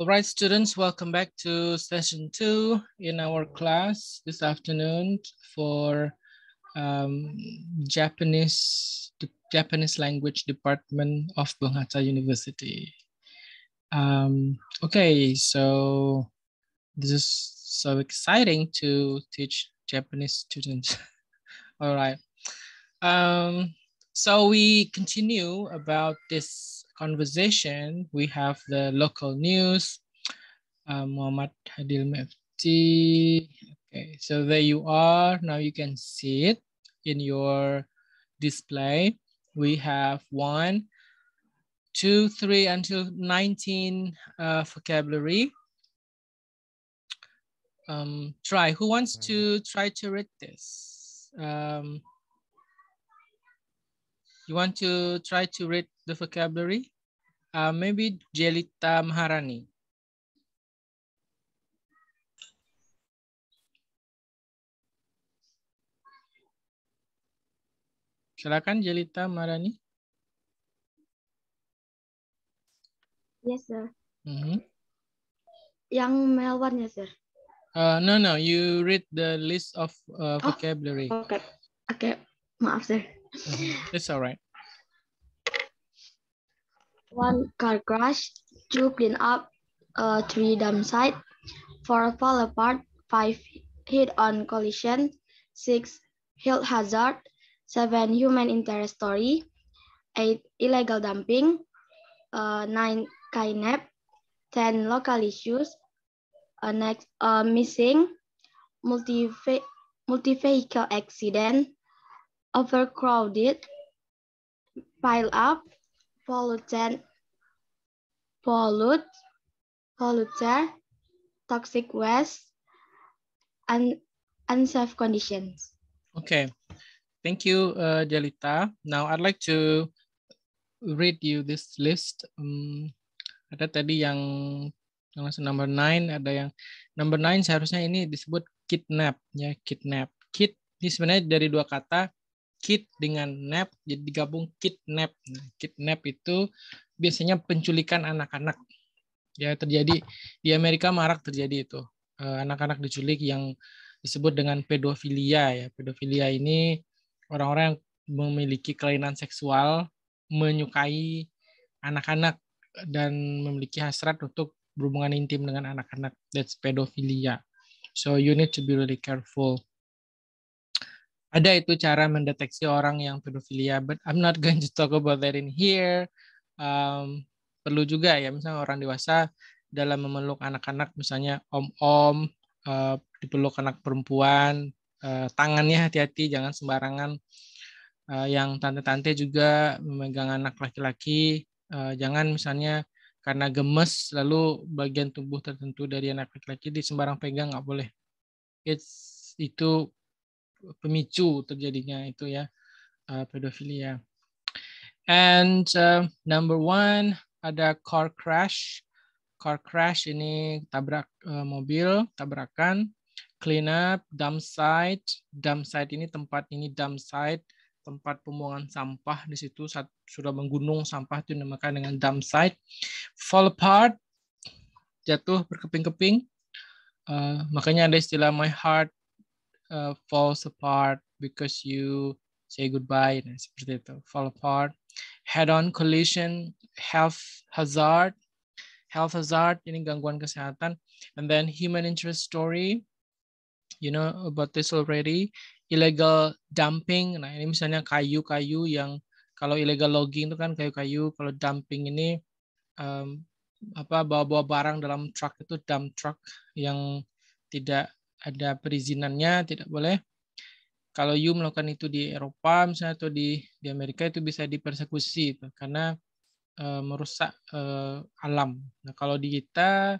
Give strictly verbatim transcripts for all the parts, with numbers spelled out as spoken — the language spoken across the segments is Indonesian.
All right, students, welcome back to session two in our class this afternoon for um, Japanese Japanese language department of Bung Hatta University. Um, okay, so this is so exciting to teach Japanese students. All right, um, so we continue about this conversation. We have the local news, uh, Muhammad Adil Mifti. Okay, so there you are. Now you can see it in your display. We have one, two, three until nineteen uh, vocabulary. Um, try. Who wants to try to read this? Um, you want to try to read the vocabulary? Uh, maybe Jelita Maharani. Silakan Jelita Maharani. Yes, sir. Mm-hmm. Yang Melwan, ya, sir. Uh, no, no. You read the list of uh, vocabulary. Oh, okay. Okay. Maaf, sir. Mm-hmm. It's all right. One car crash, two clean up, uh, three dump site, four fall apart, five hit on collision, six health hazard, seven human interest story, eight illegal dumping, uh, nine kidnap, ten local issues, uh, next uh, missing, multi multi vehicle accident, overcrowded, pile up, pollutant, pollute, polluter, toxic waste, and unsafe conditions. Okay, thank you, uh, Jelita. Now I'd like to read you this list. Um, ada tadi yang number nine, ada yang number nine seharusnya ini disebut kidnap, ya kidnap. Kid ini sebenarnya dari dua kata. Kid dengan nap, jadi digabung kidnap. Nah, kidnap itu biasanya penculikan anak-anak. Ya terjadi di Amerika marak terjadi itu anak-anak diculik yang disebut dengan pedofilia. Ya pedofilia ini orang-orang yang memiliki kelainan seksual, menyukai anak-anak dan memiliki hasrat untuk berhubungan intim dengan anak-anak. That's pedofilia. So you need to be really careful. Ada itu cara mendeteksi orang yang pedofilia, but I'm not going to talk about that in here. Um, perlu juga ya, misalnya orang dewasa dalam memeluk anak-anak, misalnya om-om, uh, dipeluk anak perempuan, uh, tangannya hati-hati, jangan sembarangan. Uh, yang tante-tante juga memegang anak laki-laki, uh, jangan misalnya karena gemes, lalu bagian tubuh tertentu dari anak laki-laki di sembarang pegang, nggak boleh. It's, itu... pemicu terjadinya itu ya uh, pedofilia. And uh, number one ada car crash. Car crash ini tabrak uh, mobil, tabrakan. Clean up, dump site. Dump site ini tempat ini dump site, tempat pembuangan sampah di situ saat sudah menggunung sampah itu dinamakan dengan dump site. Fall apart, jatuh berkeping-keping. Uh, makanya ada istilah my heart Uh, falls apart because you say goodbye. Nah, seperti itu. Fall apart. Head-on collision. Health hazard. Health hazard. Ini gangguan kesehatan. And then human interest story. You know about this already. Illegal dumping. Nah, ini misalnya kayu-kayu yang kalau illegal logging itu kan kayu-kayu. Kalau dumping ini um, apa bawa-bawa barang dalam truk itu dump truck yang tidak ada perizinannya, tidak boleh. Kalau you melakukan itu di Eropa misalnya atau di di Amerika itu bisa dipersekusi itu, karena e, merusak e, alam. Nah, kalau di kita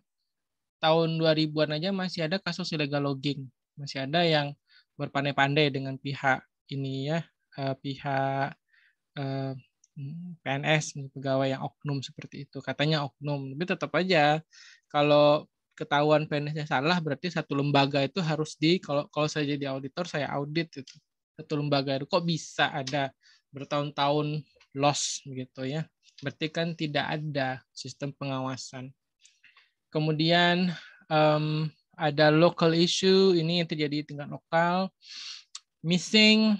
tahun dua ribuan aja masih ada kasus illegal logging. Masih ada yang berpandai-pandai dengan pihak ini ya, e, pihak e, P N S, pegawai yang oknum seperti itu. Katanya oknum, tapi tetap aja kalau ketahuan P N S-nya salah, berarti satu lembaga itu harus di, kalau kalau saya jadi auditor, saya audit itu satu lembaga itu kok bisa ada bertahun-tahun loss gitu ya, berarti kan tidak ada sistem pengawasan. Kemudian um, ada local issue, ini yang terjadi tingkat lokal. Missing,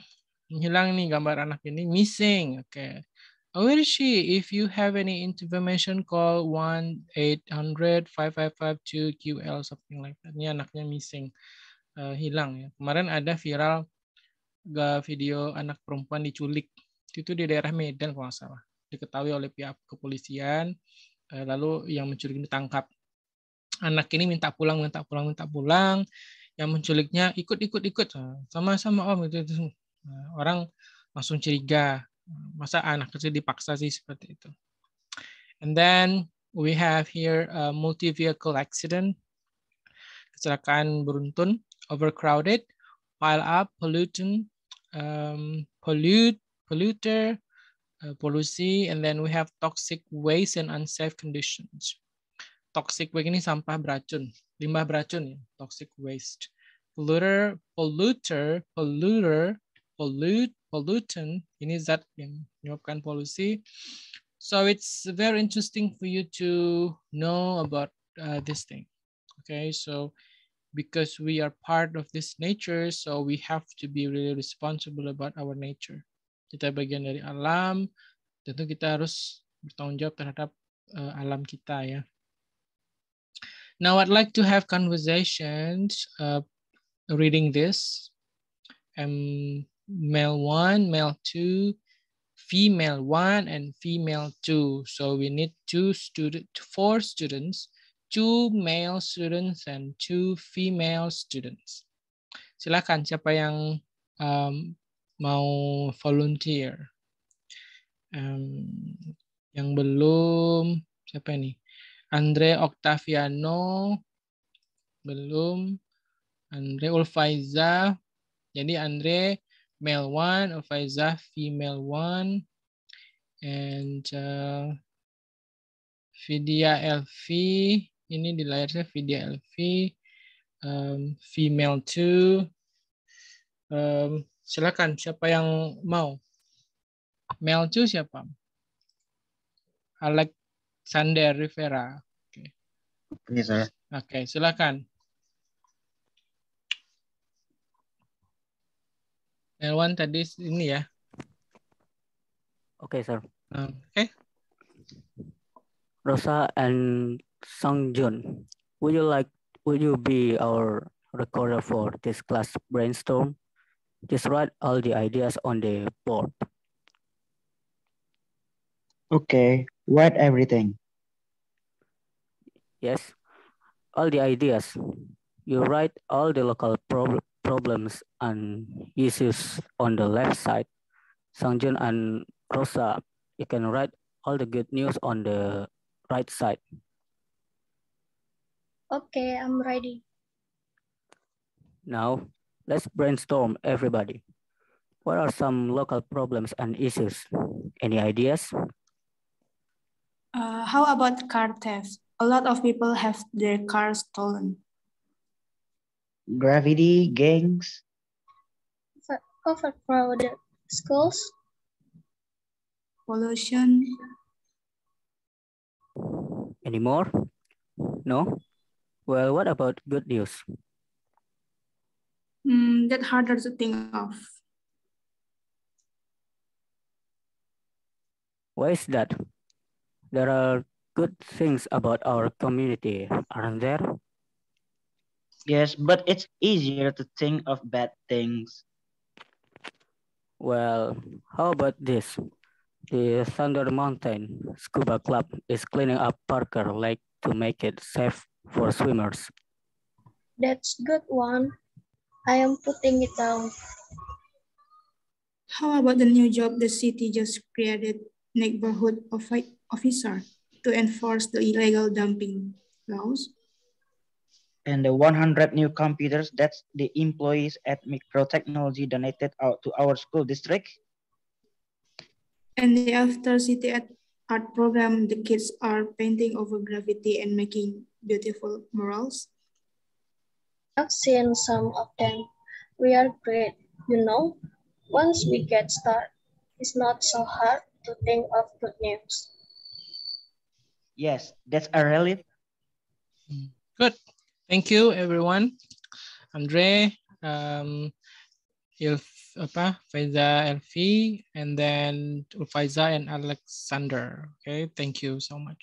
hilang nih gambar anak ini, missing. Oke. Okay. Where is she? If you have any information, call one eight hundred five five five two Q L, something like that. Ini anaknya missing, uh, hilang ya. Kemarin ada viral video anak perempuan diculik. Itu di daerah Medan kalau nggak salah. Diketahui oleh pihak kepolisian, uh, lalu yang menculik ditangkap. Anak ini minta pulang, minta pulang, minta pulang. Yang menculiknya ikut-ikut-ikut. Sama-sama om. Itu, itu. Orang langsung curiga. Masa anak kecil dipaksa sih seperti itu. And then we have here a multi-vehicle accident, kecelakaan beruntun, overcrowded, pile up, pollutant, um, pollute, polluter, uh, polusi, and then we have toxic waste and unsafe conditions. Toxic waste ini sampah beracun, limbah beracun ya, toxic waste. Polluter, polluter, polluter, pollute, pollutant, ini zat yang menyebabkan polusi. So it's very interesting for you to know about uh, this thing. Okay, so because we are part of this nature, so we have to be really responsible about our nature. Kita bagian dari alam, tentu kita harus bertanggung jawab terhadap uh, alam kita ya. Now I'd like to have conversations uh, reading this. Um, male one, male two, female one, and female two. So we need two student, four students, two male students and two female students. Silakan siapa yang um, mau volunteer. Um, yang belum siapa nih? Andre Octaviano belum. Andre Ulfaiza. Jadi Andre male one, Ulfaiza female one, and uh, Vidya Elvi, ini di layarnya Vidya Elvi, um, female two. Um, silakan siapa yang mau? Male two siapa? Alexander Rivera. Oke, okay. Oke, okay, silakan. Melwan tadi ini ya. Oke, okay, sir. Oke. Okay. Rosa and Sang Jun, would you like would you be our recorder for this class brainstorm? Just write all the ideas on the board. Okay, write everything. Yes, all the ideas. You write all the local problem. Problems and issues on the left side. Sang Jun and Rosa, you can write all the good news on the right side. Okay, I'm ready. Now, let's brainstorm everybody. What are some local problems and issues? Any ideas? Uh, how about car theft? A lot of people have their cars stolen. Graffiti, gangs, overcrowded schools, pollution. Any more? No? Well, what about good news? Mm, that's harder to think of. Why is that? There are good things about our community, aren't there? Yes, but it's easier to think of bad things. Well, how about this? The Thunder Mountain Scuba Club is cleaning up Parker Lake to make it safe for swimmers. That's a good one. I am putting it down. How about the new job the city just created, neighborhood officer, to enforce the illegal dumping laws? And the one hundred new computers that the employees at Micro Technology donated out to our school district. And the After City Art program, the kids are painting over graffiti and making beautiful murals. I've seen some of them. We are great, you know. Once we get started, it's not so hard to think of good news. Yes, that's a relief. Good. Thank you, everyone. Andre, um, Ilf, apa, Vidya Elvi, and then Ulfaiza and Alexander. Okay, thank you so much.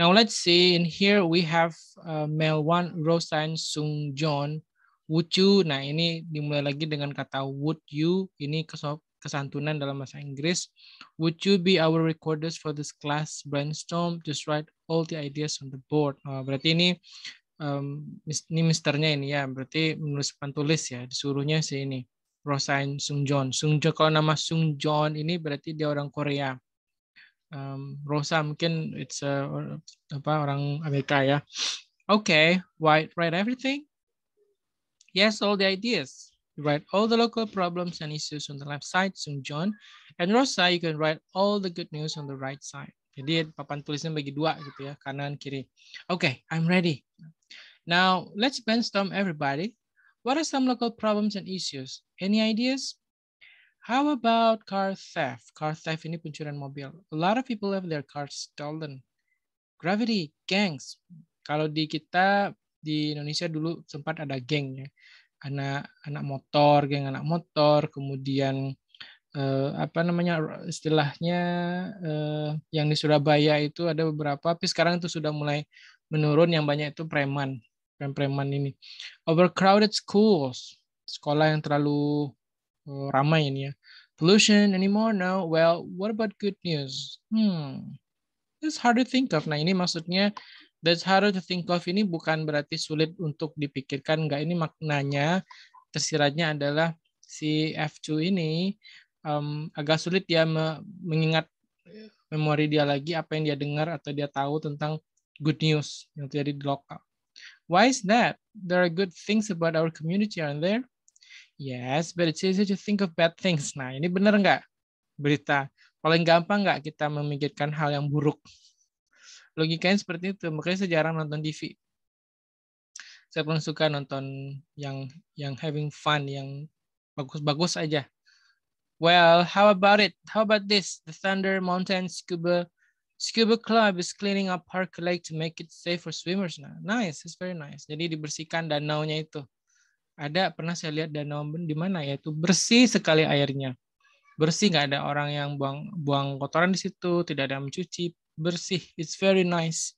Now let's see. In here we have uh, Melwan Rosian, Sang Jun, would you. Nah ini dimulai lagi dengan kata would you. Ini kesantunan dalam bahasa Inggris. Would you be our recorders for this class brainstorm? Just write all the ideas on the board. Nah, berarti ini um, ini misternya ini ya. Berarti menulis papan tulis ya. Disuruhnya si ini. Rosian Sang Jun. Sang Jun, kalau nama Sang Jun ini berarti dia orang Korea. Um, Rosa mungkin it's a, or, apa orang Amerika ya. Okay, write write everything. Yes, all the ideas. You write all the local problems and issues on the left side, Sang Jun. And Rosa, you can write all the good news on the right side. Jadi papan tulisnya bagi dua gitu ya, kanan kiri. Okay, I'm ready. Now let's brainstorm everybody. What are some local problems and issues? Any ideas? How about car theft? Car theft ini pencurian mobil. A lot of people have their cars stolen. Gravity, gangs. Kalau di kita, di Indonesia dulu sempat ada geng ya. Anak, anak motor, geng anak motor. Kemudian, eh, apa namanya istilahnya, eh, yang di Surabaya itu ada beberapa. Tapi sekarang itu sudah mulai menurun, yang banyak itu preman. Preman ini. Overcrowded schools, sekolah yang terlalu ramai ini ya. Pollution anymore? No. Well, what about good news? Hmm, it's hard to think of. Nah ini maksudnya that's hard to think of ini bukan berarti sulit untuk dipikirkan, enggak. Ini maknanya tersiratnya adalah si F dua ini um, agak sulit dia mengingat memori dia lagi apa yang dia dengar atau dia tahu tentang good news yang terjadi di lokal. Why is that? There are good things about our community, aren't there? Yes, but it's easy to think of bad things. Nah, ini benar nggak? Berita. Paling gampang nggak kita memikirkan hal yang buruk? Logikanya seperti itu. Makanya saya jarang nonton T V. Saya pun suka nonton yang yang having fun, yang bagus-bagus aja. Well, how about it? How about this? The Thunder Mountain Scuba Scuba Club is cleaning up Parker Lake to make it safe for swimmers. Nah, nice, it's very nice. Jadi dibersihkan danaunya itu. Ada pernah saya lihat danau di mana ya? Itu bersih sekali airnya. Bersih, nggak ada orang yang buang buang kotoran di situ, tidak ada yang mencuci, bersih. It's very nice.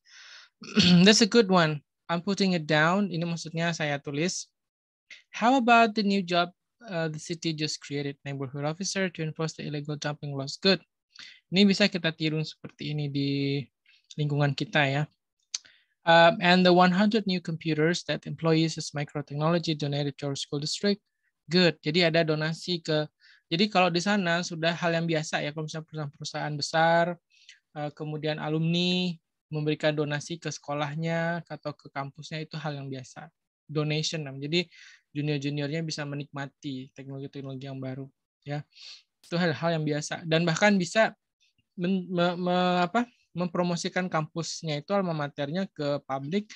That's a good one. I'm putting it down. Ini maksudnya saya tulis. How about the new job uh, the city just created, neighborhood officer to enforce the illegal dumping laws? Good. Ini bisa kita tiru seperti ini di lingkungan kita ya. Um, and the one hundred new computers that employees as Micro Technology donated to our school district. Good. Jadi ada donasi ke. Jadi kalau di sana sudah hal yang biasa ya. Kalau misalnya perusahaan-perusahaan besar, uh, kemudian alumni memberikan donasi ke sekolahnya atau ke kampusnya itu hal yang biasa. Donation. Jadi junior-juniornya bisa menikmati teknologi-teknologi yang baru ya. Itu hal-hal yang biasa dan bahkan bisa men, me, me, apa, mempromosikan kampusnya itu alma maternya ke publik,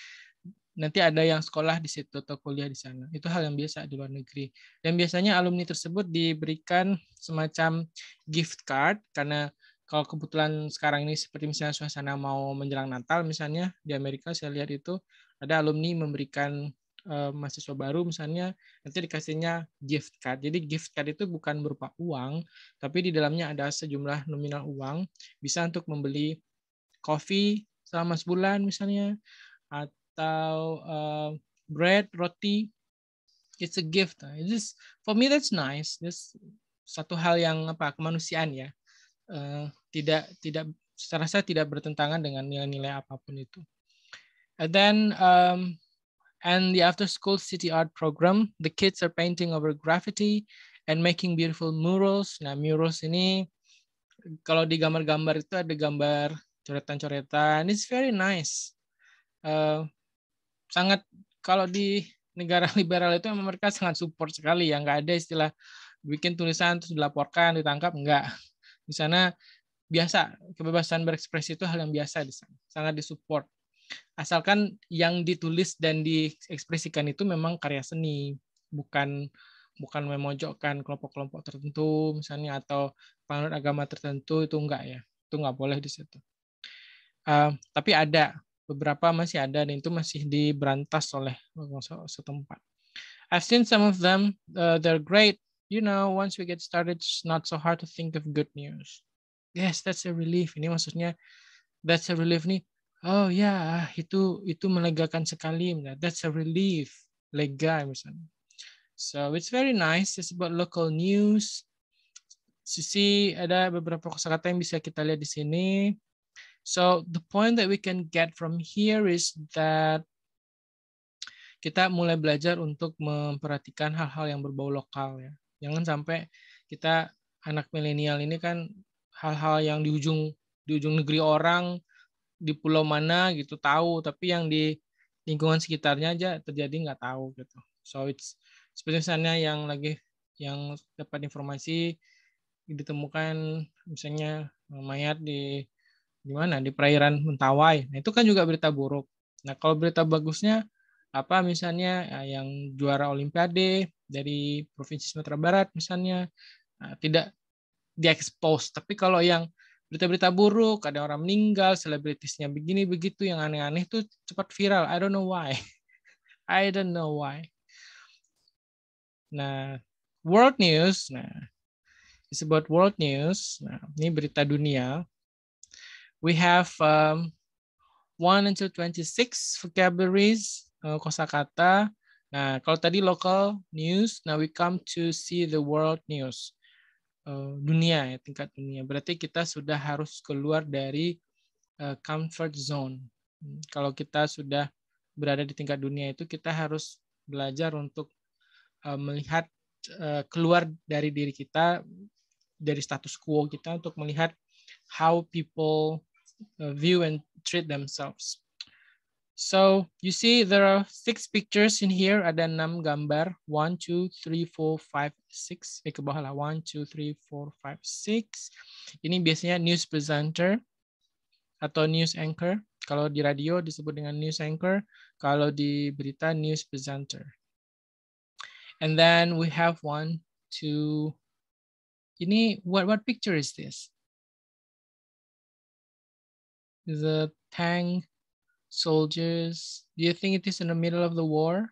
nanti ada yang sekolah di situ atau kuliah di sana. Itu hal yang biasa di luar negeri dan biasanya alumni tersebut diberikan semacam gift card karena kalau kebetulan sekarang ini seperti misalnya suasana mau menjelang Natal misalnya di Amerika saya lihat itu ada alumni memberikan Uh, mahasiswa baru misalnya nanti dikasihnya gift card. Jadi gift card itu bukan berupa uang, tapi di dalamnya ada sejumlah nominal uang bisa untuk membeli coffee selama sebulan misalnya atau uh, bread, roti. It's a gift. It's, for me that's nice. It's satu hal yang apa kemanusiaan ya. Uh, tidak tidak secara saya tidak bertentangan dengan nilai-nilai apapun itu. And then um, and the after-school city art program, the kids are painting over graffiti and making beautiful murals. Nah, murals ini kalau di gambar-gambar itu ada gambar coretan-coretan. It's very nice. Uh, sangat kalau di negara liberal itu memang mereka sangat support sekali ya. Nggak ada istilah bikin tulisan terus dilaporkan, ditangkap, enggak. Di sana biasa kebebasan berekspresi itu hal yang biasa di sana. Sangat disupport. Asalkan yang ditulis dan diekspresikan itu memang karya seni, bukan bukan memojokkan kelompok-kelompok tertentu misalnya atau penganut agama tertentu, itu enggak ya, itu enggak boleh di situ. Uh, tapi ada Beberapa masih ada dan itu masih diberantas oleh setempat. I've seen some of them. Uh, they're great. You know, once we get started, it's not so hard to think of good news. Yes, that's a relief. Ini maksudnya that's a relief nih. Oh ya, yeah, itu itu melegakan sekali. That's a relief. Lega misalnya. So it's very nice. It's about local news. Sisi ada beberapa kosakata yang bisa kita lihat di sini. So the point that we can get from here is that kita mulai belajar untuk memperhatikan hal-hal yang berbau lokal ya. Jangan sampai kita anak milenial ini kan hal-hal yang di ujung di ujung negeri orang di pulau mana gitu tahu, tapi yang di lingkungan sekitarnya aja terjadi nggak tahu gitu. So it's seperti misalnya yang lagi yang dapat informasi ditemukan misalnya mayat di gimana di perairan Mentawai. Nah, itu kan juga berita buruk. Nah, kalau berita bagusnya apa misalnya yang juara Olimpiade dari Provinsi Sumatera Barat misalnya nah, tidak diekspos. Tapi kalau yang berita-berita buruk, ada orang meninggal, selebritisnya begini begitu, yang aneh-aneh itu cepat viral. I don't know why. I don't know why. Nah, world news. Nah, it's about world news. Nah, ini berita dunia. We have um, one until twenty-six vocabularies. Kosakata. Nah, kalau tadi local news, now we come to see the world news. Uh, dunia ya, tingkat dunia. Berarti kita sudah harus keluar dari uh, comfort zone. Kalau kita sudah berada di tingkat dunia itu, kita harus belajar untuk uh, melihat uh, keluar dari diri kita, dari status quo kita, untuk melihat how people uh, view and treat themselves. So you see there are six pictures in here. Ada enam gambar. One, two, three, four, five, six. Eh, ke bawah lah. One, two, three, four, five, six. Ini biasanya news presenter atau news anchor. Kalau di radio disebut dengan news anchor. Kalau di berita news presenter. And then we have one, two. Ini what what picture is this? The tank. Soldiers, do you think it is in the middle of the war?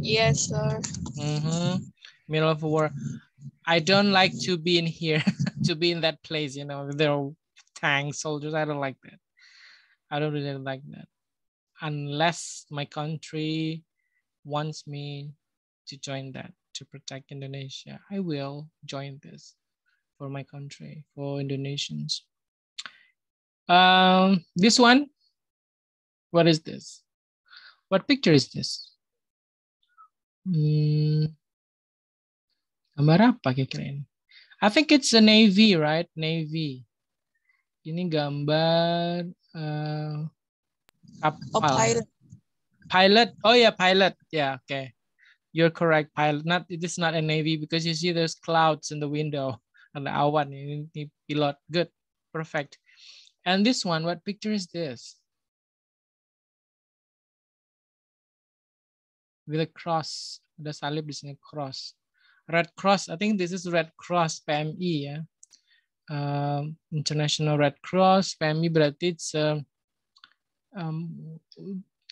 Yes, sir. Mm-hmm. Middle of a war. I don't like to be in here, to be in that place, you know, there are tank soldiers. I don't like that. I don't really like that. Unless my country wants me to join that, to protect Indonesia. I will join this for my country, for Indonesians. Um, this one. What is this? What picture is this? Hmm. Gambar apa kira-kira ini? I think it's a navy, right? Navy. Ini gambar uh, kapal. Oh, pilot. Pilot. Oh yeah, pilot. Yeah, okay. You're correct, pilot. Not it is not a navy because you see there's clouds in the window and the awan. Ini, ini pilot. Good, perfect. And this one, what picture is this? With a cross, ada salib di sini cross, Red Cross. I think this is Red Cross P M I ya, um, International Red Cross P M I berarti it's, uh, um,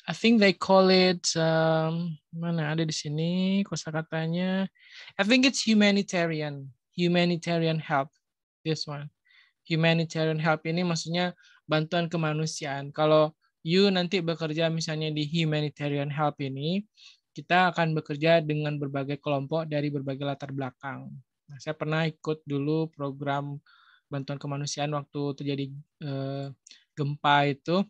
I think they call it um, mana ada di sini kosakatanya. I think it's humanitarian, humanitarian help. This one, humanitarian help ini maksudnya bantuan kemanusiaan. Kalau you nanti bekerja misalnya di humanitarian help ini. Kita akan bekerja dengan berbagai kelompok dari berbagai latar belakang. Nah, saya pernah ikut dulu program bantuan kemanusiaan waktu terjadi eh, gempa itu.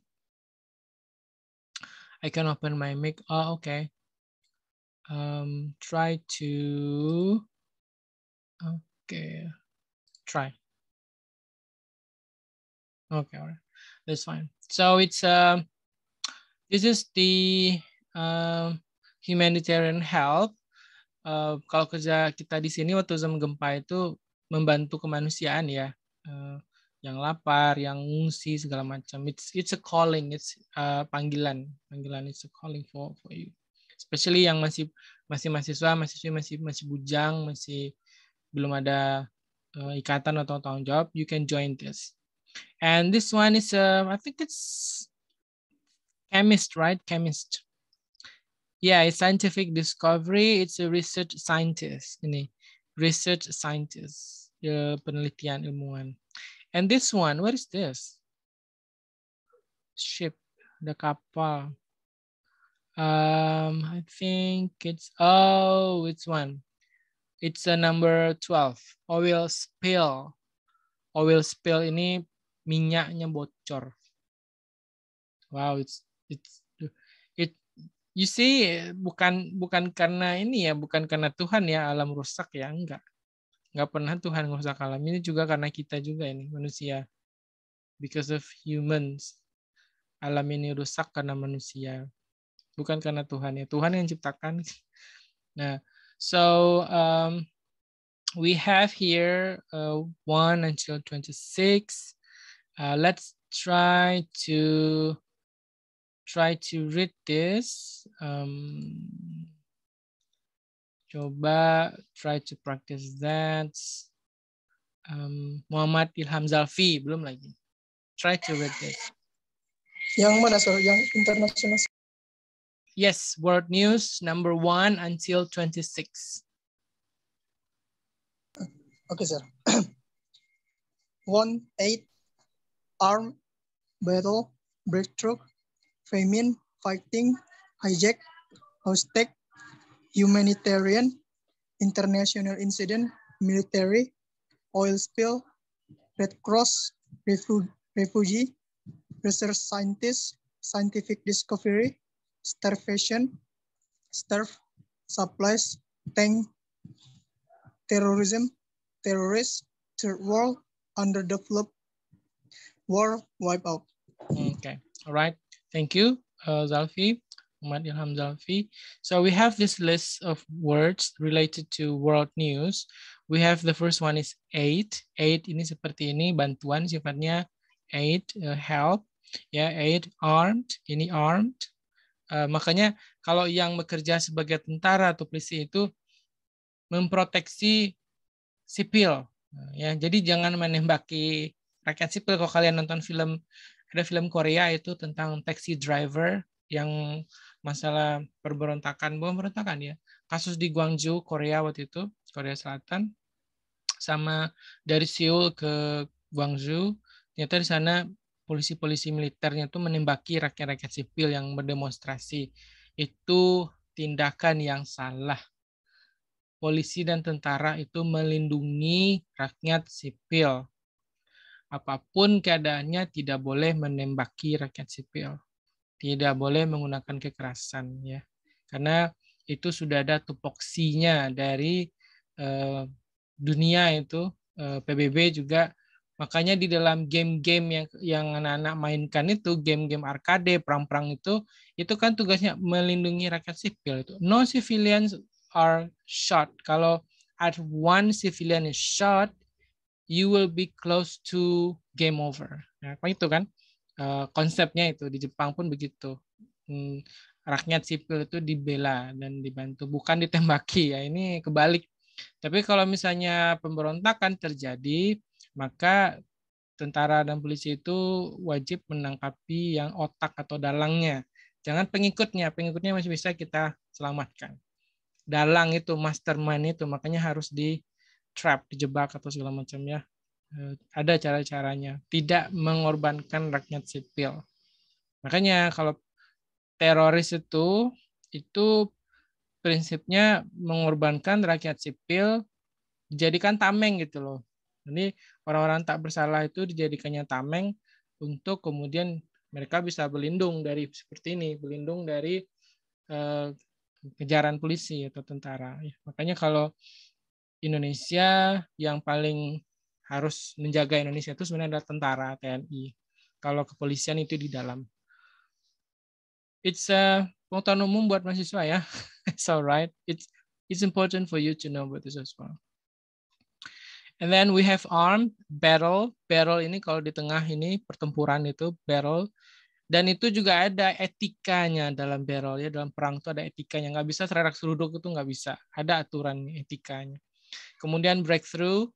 I can open my mic. Oh, oke. Okay. Um, try to... Oke. Okay. Try. Oke, okay, alright. That's fine. So it's... Uh, this is the... Uh, humanitarian help. Uh, kalau kerja kita di sini waktu zaman gempa itu membantu kemanusiaan ya, uh, yang lapar, yang ngungsi segala macam. It's it's a calling, it's uh, panggilan, panggilan it's a calling for for you. Especially yang masih masih mahasiswa, mahasiswi masih masih bujang, masih belum ada uh, ikatan atau tanggung jawab. You can join this. And this one is, uh, I think it's Chemist, right? Chemist. Yeah, it's scientific discovery. It's a research scientist. Ini research scientist. Ya, penelitian ilmuwan. And this one, what is this? Ship, the kapal. Um, I think it's oh, it's one. It's a number twelve. Oil spill. Oil spill ini minyaknya bocor. Wow, it's it's it. You see, bukan bukan karena ini ya, bukan karena Tuhan ya alam rusak ya, enggak. Enggak pernah Tuhan merusak alam. Ini juga karena kita juga ini manusia. Because of humans. Alam ini rusak karena manusia. Bukan karena Tuhan ya. Tuhan yang ciptakan. Nah, so um, we have here uh, one until twenty-six. Uh, let's try to try to read this. Um, Coba try to practice that. Um, Muhammad Ilham Zulfi belum lagi. Try to read this. Yang mana so? Yang internasional? Yes, world news number one until twenty-six. Okay, sir. One eight, armed battle, breakthrough, famine, fighting, hijack, hostage. Humanitarian, international incident, military, oil spill, Red Cross, refugee, research scientist, scientific discovery, starvation, starve, supplies, tank, terrorism, terrorists, third world, underdeveloped, war, wipeout. Okay, all right. Thank you, uh, Zulfi. Muhammad Ilham Zulfi. So we have this list of words related to world news. We have the first one is aid. Aid ini seperti ini, bantuan sifatnya aid, uh, help. Ya, yeah, aid, armed, ini armed. Uh, makanya kalau yang bekerja sebagai tentara atau polisi itu memproteksi sipil. Ya, jadi jangan menembaki rakyat sipil. Kalau kalian nonton film, ada film Korea itu tentang taxi driver yang masalah perberontakan, bukan perberontakan ya, kasus di Gwangju, Korea waktu itu, Korea Selatan, sama dari Seoul ke Gwangju, ternyata di sana polisi-polisi militernya itu menembaki rakyat-rakyat sipil yang berdemonstrasi. Itu tindakan yang salah. Polisi dan tentara itu melindungi rakyat sipil. Apapun keadaannya tidak boleh menembaki rakyat sipil. Tidak boleh menggunakan kekerasan ya, karena itu sudah ada tupoksinya dari uh, dunia itu, uh, P B B juga. Makanya di dalam game-game yang yang anak-anak mainkan itu, game-game arcade, perang-perang itu, itu kan tugasnya melindungi rakyat sipil itu. No civilians are shot. Kalau at one civilian is shot, you will be close to game over. Nah, itu kan. Uh, konsepnya itu di Jepang pun begitu, hmm, rakyat sipil itu dibela dan dibantu, bukan ditembaki ya, ini kebalik. Tapi kalau misalnya pemberontakan terjadi, maka tentara dan polisi itu wajib menangkapi yang otak atau dalangnya, jangan pengikutnya. Pengikutnya masih bisa kita selamatkan. Dalang itu, mastermind itu, makanya harus di trap, dijebak atau segala macam ya. Ada cara-caranya, tidak mengorbankan rakyat sipil. Makanya kalau teroris itu, itu prinsipnya mengorbankan rakyat sipil, dijadikan tameng gitu loh. Jadi orang-orang tak bersalah itu dijadikannya tameng untuk kemudian mereka bisa berlindung dari seperti ini, berlindung dari eh, kejaran polisi atau tentara. Makanya kalau Indonesia yang paling harus menjaga Indonesia itu sebenarnya ada tentara, T N I. Kalau kepolisian itu di dalam. It's a pengetahuan umum buat mahasiswa ya. It's alright. It's it's important for you to know about this as well. And then we have armed battle. Battle ini kalau di tengah ini pertempuran itu battle. Dan itu juga ada etikanya dalam battle ya, dalam perang itu ada etikanya. Nggak bisa serak seruduk itu nggak bisa. Ada aturan etikanya. Kemudian breakthrough.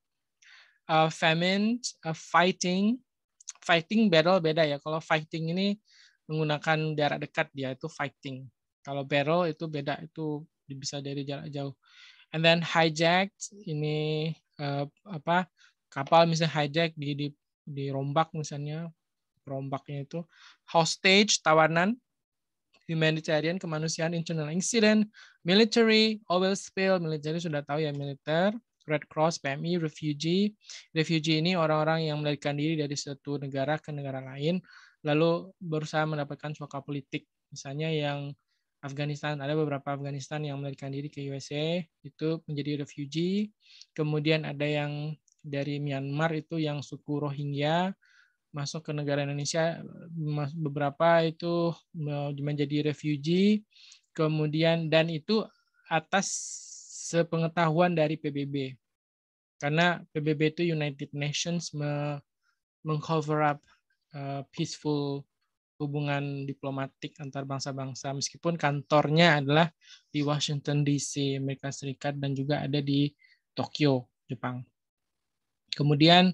Uh, famine, uh, fighting, fighting battle beda ya. Kalau fighting ini menggunakan jarak dekat dia itu fighting. Kalau barrel itu beda, itu bisa dari jarak jauh. And then hijack ini eh, apa kapal misalnya hijack di di dirombak misalnya, rombaknya itu hostage tawanan, humanitarian kemanusiaan, internal incident, military, oil spill, military sudah tahu ya, militer, Red Cross, P M I, refugee. Refugee ini orang-orang yang melarikan diri dari satu negara ke negara lain, lalu berusaha mendapatkan suaka politik. Misalnya yang Afghanistan, ada beberapa Afghanistan yang melarikan diri ke U S A, itu menjadi refugee. Kemudian ada yang dari Myanmar itu yang suku Rohingya, masuk ke negara Indonesia, beberapa itu menjadi refugee. Kemudian, dan itu atas sepengetahuan dari P B B. Karena P B B itu United Nations meng-cover up uh, peaceful hubungan diplomatik antar bangsa-bangsa, meskipun kantornya adalah di Washington D C, Amerika Serikat, dan juga ada di Tokyo, Jepang. Kemudian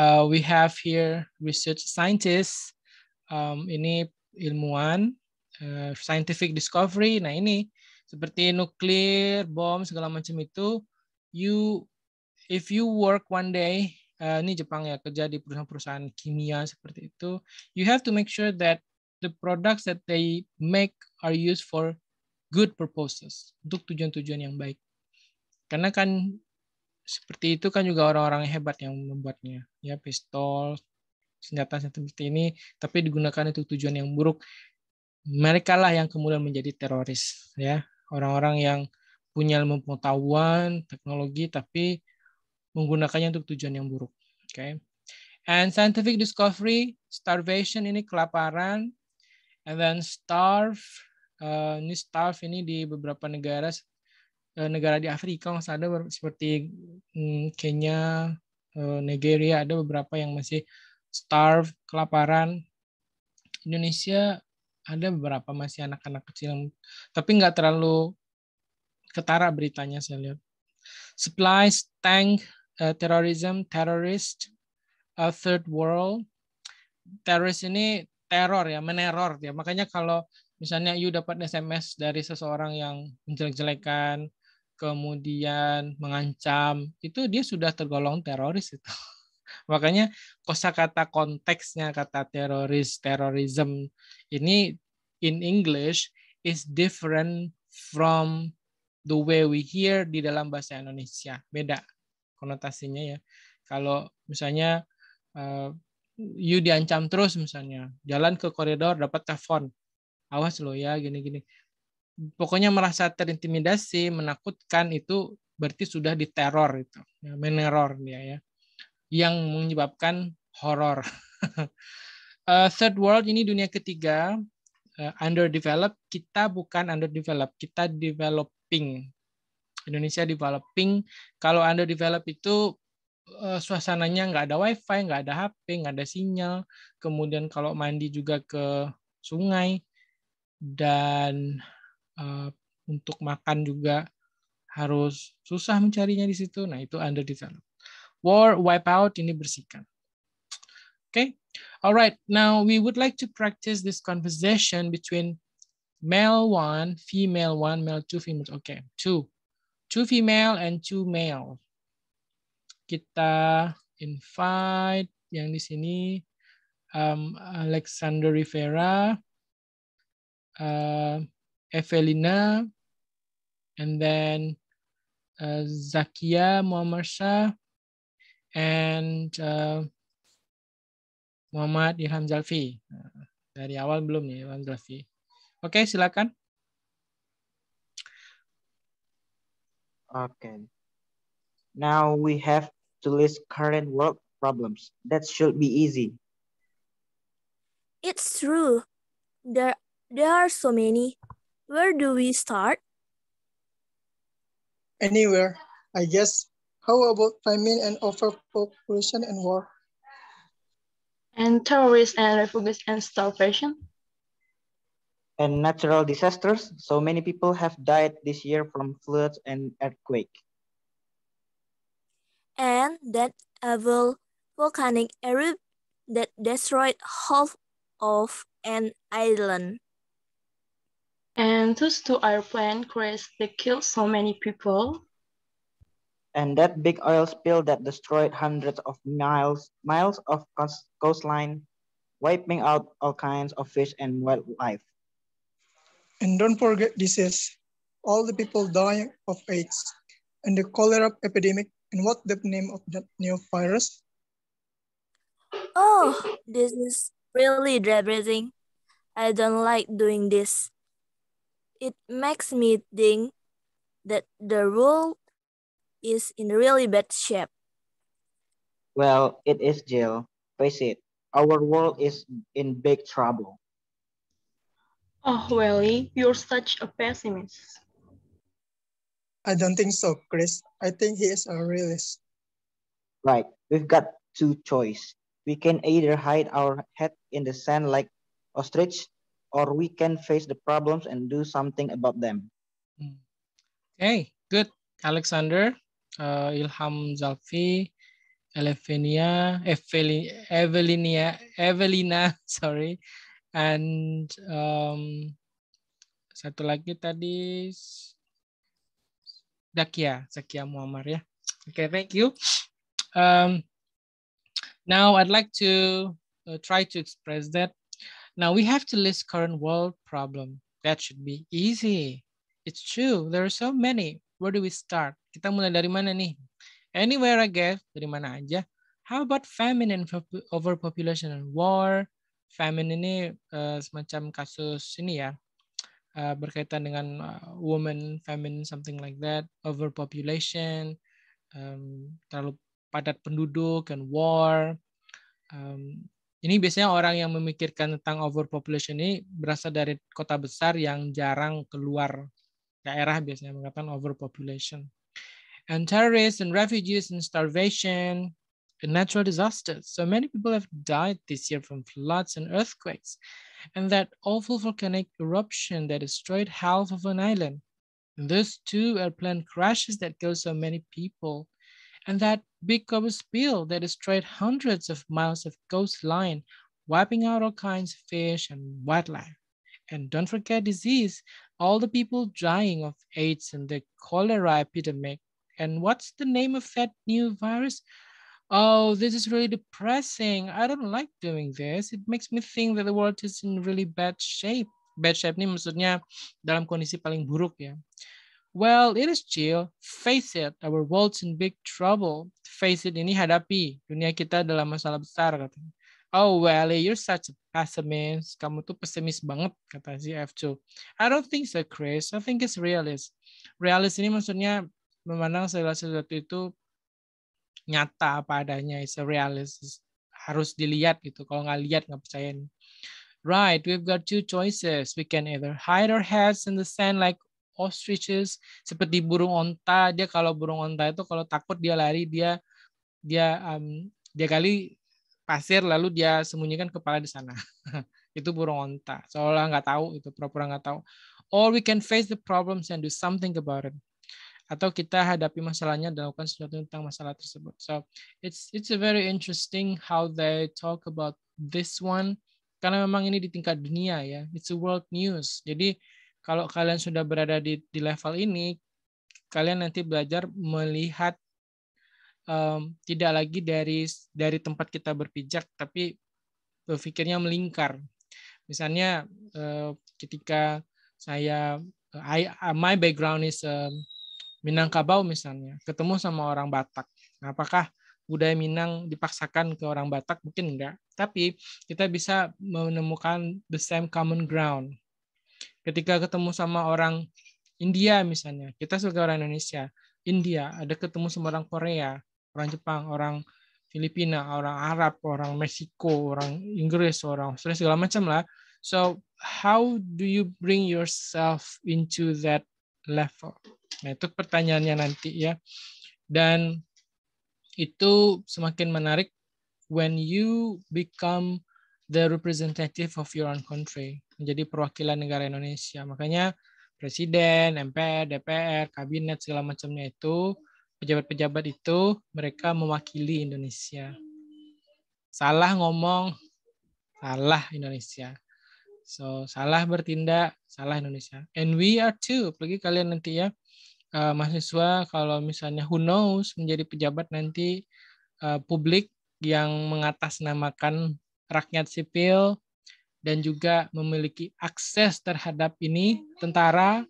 uh, we have here research scientists, um, ini ilmuwan, uh, scientific discovery, nah ini seperti nuklir, bom, segala macam itu, you if you work one day, uh, ini Jepang ya, kerja di perusahaan-perusahaan kimia seperti itu, you have to make sure that the products that they make are used for good purposes, untuk tujuan-tujuan yang baik. Karena kan seperti itu kan juga orang-orang hebat yang membuatnya, ya pistol, senjata-senjata seperti ini, tapi digunakan untuk tujuan yang buruk. Mereka lah yang kemudian menjadi teroris, ya. Orang-orang yang punya ilmu pengetahuan, teknologi, tapi menggunakannya untuk tujuan yang buruk. Oke. Okay. And scientific discovery, starvation ini kelaparan, and then starve, uh, ini starve ini di beberapa negara, uh, negara di Afrika ada seperti um, Kenya, uh, Nigeria, ada beberapa yang masih starve, kelaparan. Indonesia ada beberapa masih anak-anak kecil, tapi nggak terlalu ketara beritanya saya lihat. Supply, tank, uh, terrorism, terrorist, uh, third world. Teroris ini teror ya, meneror ya. Makanya kalau misalnya you dapat S M S dari seseorang yang menjelek-jelekan, kemudian mengancam, itu dia sudah tergolong teroris itu. Makanya kosakata konteksnya kata teroris, terrorism ini in English is different from the way we hear di dalam bahasa Indonesia. Beda konotasinya ya. Kalau misalnya uh, you diancam terus misalnya, jalan ke koridor dapat telepon. Awas lo ya gini-gini. Pokoknya merasa terintimidasi, menakutkan itu berarti sudah diteror itu. Ya, meneror dia ya. Yang menyebabkan horor. uh, third world ini dunia ketiga, uh, underdeveloped. Kita bukan underdeveloped, kita developing. Indonesia developing. Kalau underdeveloped itu uh, suasananya nggak ada wifi, nggak ada H P, nggak ada sinyal. Kemudian kalau mandi juga ke sungai dan uh, untuk makan juga harus susah mencarinya di situ. Nah itu underdeveloped. War, wipeout, ini bersihkan. Okay, all right. Now we would like to practice this conversation between male one, female one, male two, female. Okay, two, two female and two male. Kita invite yang di sini um, Alexander Rivera, uh, Evelina, and then uh, Zakia Muammar. And uh, Muhammad Ilham Zulfi. Dari awal belum nih Ilham Zulfi. Oke, okay, silakan. Okay. Now we have to list current world problems. That should be easy. It's true. There, there are so many. Where do we start? Anywhere, I guess. How about famine and overpopulation and war? And terrorists and refugees and starvation? And natural disasters. So many people have died this year from floods and earthquake. And that evil volcanic eruption that destroyed half of an island. And those two airplanes crashed that killed so many people. And that big oil spill that destroyed hundreds of miles, miles of coast, coastline, wiping out all kinds of fish and wildlife. And don't forget disease, all the people dying of AIDS, and the cholera epidemic, and what's the name of that new virus? Oh, this is really depressing. I don't like doing this. It makes me think that the world is in really bad shape. Well, it is, Jill. Face it, our world is in big trouble. Oh, Wally, you're such a pessimist. I don't think so, Chris. I think he is a realist. Right. We've got two choices. We can either hide our head in the sand like ostrich, or we can face the problems and do something about them. Okay, good. Alexander, uh, Ilham Zulfi, Elevenia, Evelina, Evelina, sorry, and um, satu lagi tadi Zakia, Zakia Muammar ya. Okay, thank you. Um, now I'd like to uh, try to express that. Now we have to list current world problem. That should be easy. It's true. There are so many. Where do we start? Kita mulai dari mana nih? Anywhere, I guess. Dari mana aja. How about famine and overpopulation and war? Famine ini uh, semacam kasus ini ya. Uh, berkaitan dengan uh, woman, famine, something like that. Overpopulation, um, terlalu padat penduduk, and war. Um, ini biasanya orang yang memikirkan tentang overpopulation ini berasal dari kota besar yang jarang keluar daerah, biasanya mengatakan overpopulation. And terrorists and refugees and starvation and natural disasters. So many people have died this year from floods and earthquakes. And that awful volcanic eruption that destroyed half of an island. And those two airplane crashes that killed so many people. And that big oil spill that destroyed hundreds of miles of coastline, wiping out all kinds of fish and wildlife. And don't forget disease. All the people dying of AIDS and the cholera epidemic. And what's the name of that new virus? Oh, this is really depressing. I don't like doing this. It makes me think that the world is in really bad shape. Bad shape ini maksudnya dalam kondisi paling buruk ya. Well, it is Jill. Face it, our world's in big trouble. Face it, ini hadapi. Dunia kita dalam masalah besar katanya. Oh, Wally, you're such a pessimist. Kamu tuh pesimis banget, kata si F two. I don't think so, Chris. I think it's realist. Realist ini maksudnya memandang segala sesuatu itu nyata apa adanya. It's a realist. Harus dilihat gitu. Kalau nggak lihat, nggak percayain. Right, we've got two choices. We can either hide our heads in the sand like ostriches. Seperti burung onta. Dia kalau burung onta itu kalau takut dia lari, dia dia um, dia kali pasir lalu dia sembunyikan kepala di sana. Itu burung onta. Seolah nggak tahu, itu pura-pura nggak tahu. Or we can face the problems and do something about it. Atau kita hadapi masalahnya dan lakukan sesuatu tentang masalah tersebut. So it's it's a very interesting how they talk about this one. Karena memang ini di tingkat dunia ya. It's a world news. Jadi kalau kalian sudah berada di di level ini, kalian nanti belajar melihat Um, tidak lagi dari dari tempat kita berpijak, tapi berpikirnya melingkar. Misalnya uh, ketika saya, I, my background is uh, Minangkabau misalnya, ketemu sama orang Batak. Nah, apakah budaya Minang dipaksakan ke orang Batak? Mungkin enggak. Tapi kita bisa menemukan the same common ground. Ketika ketemu sama orang India misalnya, kita sebagai orang Indonesia, India, ada ketemu sama orang Korea, orang Jepang, orang Filipina, orang Arab, orang Meksiko, orang Inggris, orang Australia, segala macam lah. So, how do you bring yourself into that level? Nah, itu pertanyaannya nanti ya. Dan itu semakin menarik when you become the representative of your own country. Menjadi perwakilan negara Indonesia. Makanya Presiden, M P R, D P R, Kabinet, segala macamnya itu, pejabat-pejabat itu, mereka mewakili Indonesia. Salah ngomong, salah Indonesia. So, salah bertindak, salah Indonesia. And we are too. Apalagi kalian nanti ya, uh, mahasiswa, kalau misalnya who knows, menjadi pejabat nanti uh, publik yang mengatasnamakan rakyat sipil dan juga memiliki akses terhadap ini, tentara,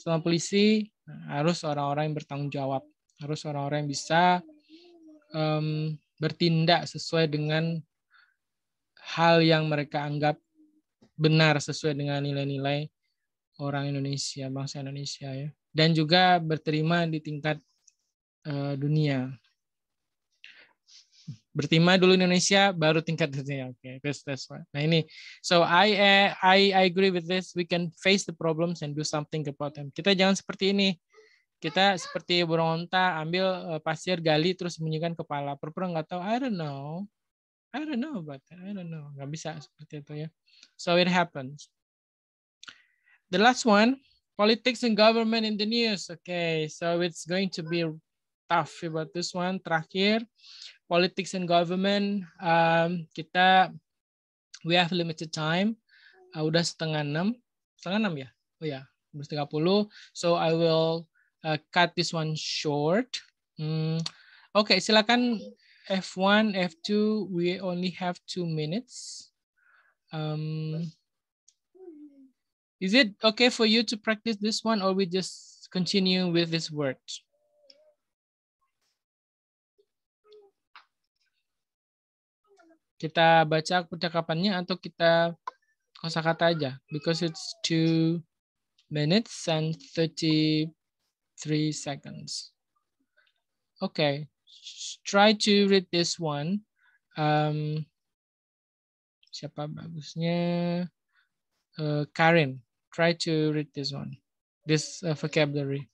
sama polisi, harus orang-orang yang bertanggung jawab. Harus orang-orang yang bisa um, bertindak sesuai dengan hal yang mereka anggap benar sesuai dengan nilai-nilai orang Indonesia, bangsa Indonesia ya, dan juga berterima di tingkat uh, dunia. Berterima dulu Indonesia, baru tingkat dunia. Oke, okay. that's that's right. Nah ini, so I uh, I I agree with this. We can face the problems and do something about them. Kita jangan seperti ini. Kita seperti burung onta, ambil uh, pasir, gali, terus sembunyikan kepala. Pura-pura nggak tahu. I don't know. I don't know about that. I don't know. Nggak bisa seperti itu ya. So it happens. The last one, politics and government in the news. Okay, so it's going to be tough about this one. Terakhir, politics and government. Um, kita, we have limited time. Uh, udah setengah enam. Setengah enam ya? Oh ya, udah setengah puluh. So I will uh, cut this one short. Hmm. Oke, okay, silakan. F one, F two, we only have two minutes. Um, is it okay for you to practice this one, or we just continue with this word? Kita baca percakapannya atau kita kosakata aja, because it's two minutes and thirty-three seconds. Okay. Try to read this one. Um, siapa bagusnya? Uh, Karin. Try to read this one. This uh, vocabulary.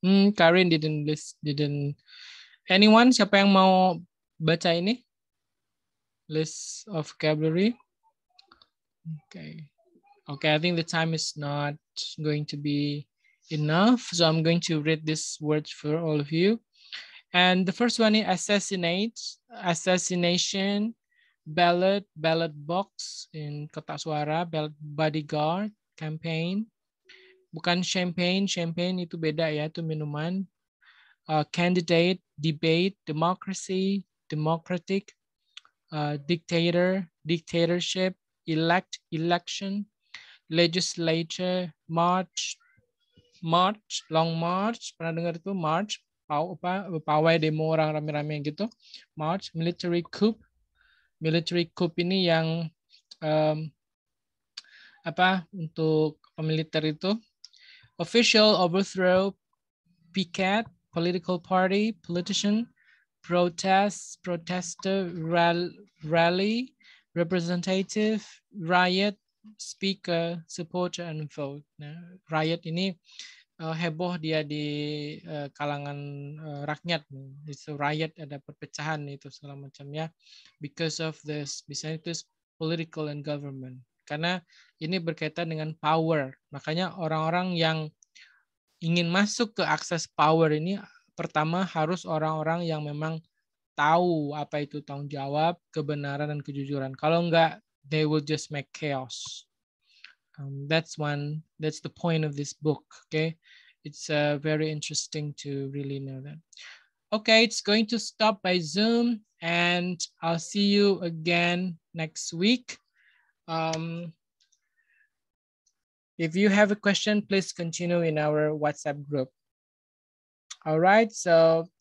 Hmm, Karin didn't list. Didn't. Anyone? Siapa yang mau baca ini, list of vocabulary. Okay, okay. I think the time is not going to be enough, so I'm going to read these words for all of you. And the first one is assassinate, assassination, ballot, ballot box in kotak suara, ballot bodyguard, campaign. Bukan champagne, champagne itu beda ya, itu minuman. Uh, candidate, debate, democracy. Democratic, uh, dictator, dictatorship, elect, election, legislature, march, march, long march, pernah dengar itu march, paw, apa, pawai demo orang rame-rame gitu, march, military coup, military coup ini yang um, apa untuk militer itu, official overthrow, picket, political party, politician. Protest, protester, rally, representative, riot, speaker, supporter, and vote. Nah, riot ini uh, heboh dia di uh, kalangan uh, rakyat. It's a riot, ada perpecahan itu segala macamnya. Because of this, misalnya itu political and government. Karena ini berkaitan dengan power. Makanya orang-orang yang ingin masuk ke akses power ini pertama harus orang-orang yang memang tahu apa itu tanggung jawab, kebenaran, dan kejujuran. Kalau enggak, they will just make chaos. Um, that's one. That's the point of this book. Okay, it's uh, very interesting to really know that. Okay, it's going to stop by Zoom, and I'll see you again next week. Um, if you have a question, please continue in our WhatsApp group. All right, so